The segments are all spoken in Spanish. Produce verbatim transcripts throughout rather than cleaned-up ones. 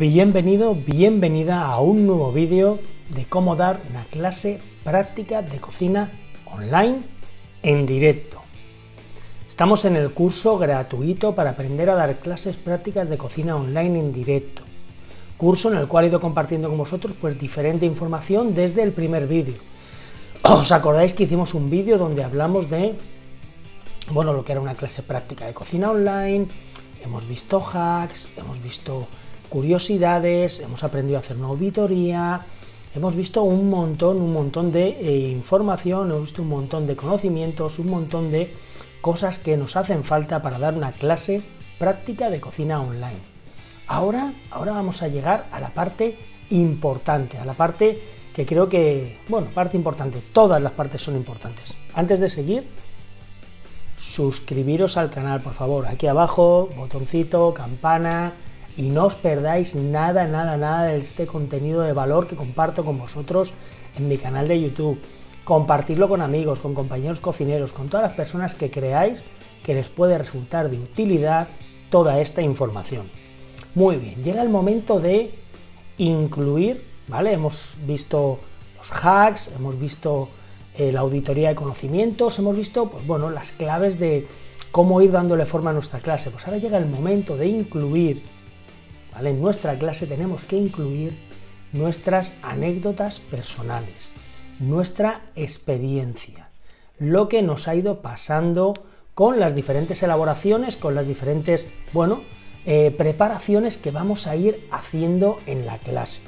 Bienvenido, bienvenida a un nuevo vídeo de cómo dar una clase práctica de cocina online en directo. Estamos en el curso gratuito para aprender a dar clases prácticas de cocina online en directo. Curso en el cual he ido compartiendo con vosotros pues diferente información desde el primer vídeo. ¿Os acordáis que hicimos un vídeo donde hablamos de, bueno, lo que era una clase práctica de cocina online? Hemos visto hacks, hemos visto curiosidades, hemos aprendido a hacer una auditoría, hemos visto un montón, un montón de eh, información, hemos visto un montón de conocimientos, un montón de cosas que nos hacen falta para dar una clase práctica de cocina online. Ahora, ahora vamos a llegar a la parte importante, a la parte que creo que, bueno, parte importante, todas las partes son importantes. Antes de seguir, suscribiros al canal, por favor, aquí abajo, botoncito, campana, y no os perdáis nada, nada, nada de este contenido de valor que comparto con vosotros en mi canal de YouTube. Compartirlo con amigos, con compañeros cocineros, con todas las personas que creáis que les puede resultar de utilidad toda esta información. Muy bien, llega el momento de incluir, ¿vale? Hemos visto los hacks, hemos visto eh, la auditoría de conocimientos, hemos visto, pues bueno, las claves de cómo ir dándole forma a nuestra clase. Pues ahora llega el momento de incluir, ¿vale? En nuestra clase tenemos que incluir nuestras anécdotas personales, nuestra experiencia, lo que nos ha ido pasando con las diferentes elaboraciones, con las diferentes, bueno, eh, preparaciones que vamos a ir haciendo en la clase.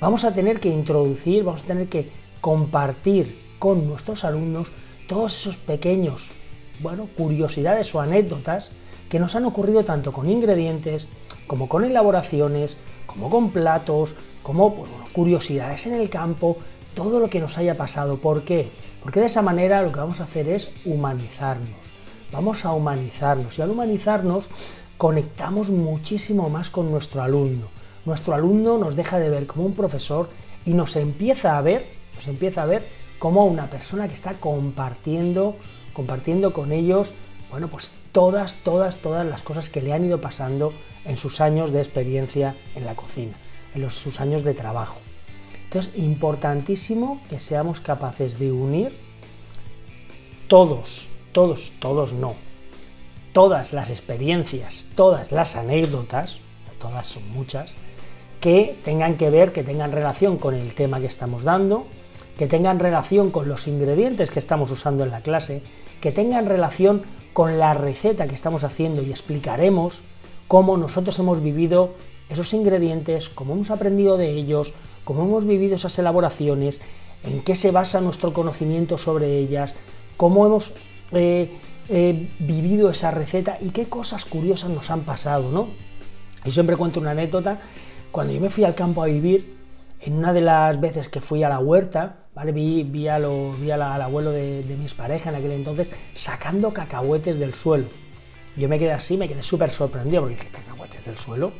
Vamos a tener que introducir, vamos a tener que compartir con nuestros alumnos todos esos pequeños, bueno, curiosidades o anécdotas que nos han ocurrido tanto con ingredientes, como con elaboraciones, como con platos, como pues, bueno, curiosidades en el campo, todo lo que nos haya pasado. ¿Por qué? Porque de esa manera lo que vamos a hacer es humanizarnos. Vamos a humanizarnos y al humanizarnos conectamos muchísimo más con nuestro alumno. Nuestro alumno nos deja de ver como un profesor y nos empieza a ver, nos empieza a ver como una persona que está compartiendo, compartiendo con ellos, bueno, pues todas, todas, todas las cosas que le han ido pasando en sus años de experiencia en la cocina, en los, sus años de trabajo. Entonces, importantísimo que seamos capaces de unir todos, todos, todos no, todas las experiencias, todas las anécdotas, todas son muchas, que tengan que ver, que tengan relación con el tema que estamos dando, que tengan relación con los ingredientes que estamos usando en la clase, que tengan relación con la receta que estamos haciendo y explicaremos cómo nosotros hemos vivido esos ingredientes, cómo hemos aprendido de ellos, cómo hemos vivido esas elaboraciones, en qué se basa nuestro conocimiento sobre ellas, cómo hemos eh, eh, vivido esa receta y qué cosas curiosas nos han pasado, ¿no? Yo siempre cuento una anécdota. Cuando yo me fui al campo a vivir, en una de las veces que fui a la huerta, ¿vale? Vi, vi, a lo, vi a la, al abuelo de, de mi expareja en aquel entonces sacando cacahuetes del suelo. Yo me quedé así, me quedé súper sorprendido porque dije, ¿cacahuetes del suelo?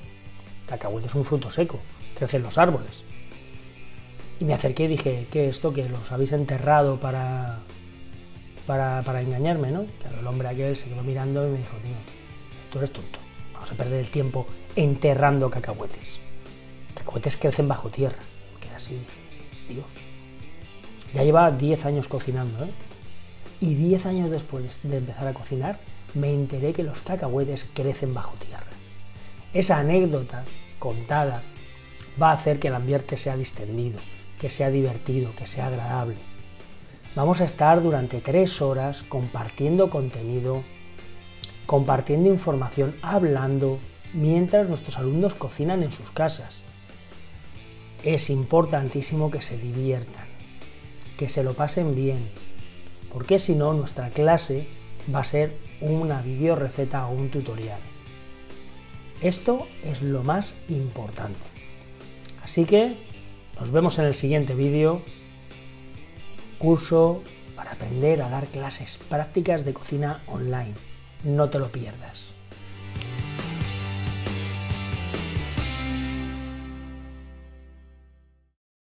Cacahuete es un fruto seco, crecen los árboles. Y me acerqué y dije, ¿qué es esto? Que los habéis enterrado para, para, para engañarme, ¿no? Claro, el hombre aquel se quedó mirando y me dijo, tío, tú eres tonto, vamos a perder el tiempo enterrando cacahuetes. Cacahuetes crecen bajo tierra. Me quedé así, Dios. Ya llevaba diez años cocinando, ¿eh? Y diez años después de empezar a cocinar, me enteré que los cacahuetes crecen bajo tierra. Esa anécdota contada va a hacer que el ambiente sea distendido, que sea divertido, que sea agradable. Vamos a estar durante tres horas compartiendo contenido, compartiendo información, hablando, mientras nuestros alumnos cocinan en sus casas. Es importantísimo que se diviertan, que se lo pasen bien, porque si no, nuestra clase va a ser una videoreceta o un tutorial. Esto es lo más importante. Así que nos vemos en el siguiente vídeo, curso para aprender a dar clases prácticas de cocina online. No te lo pierdas.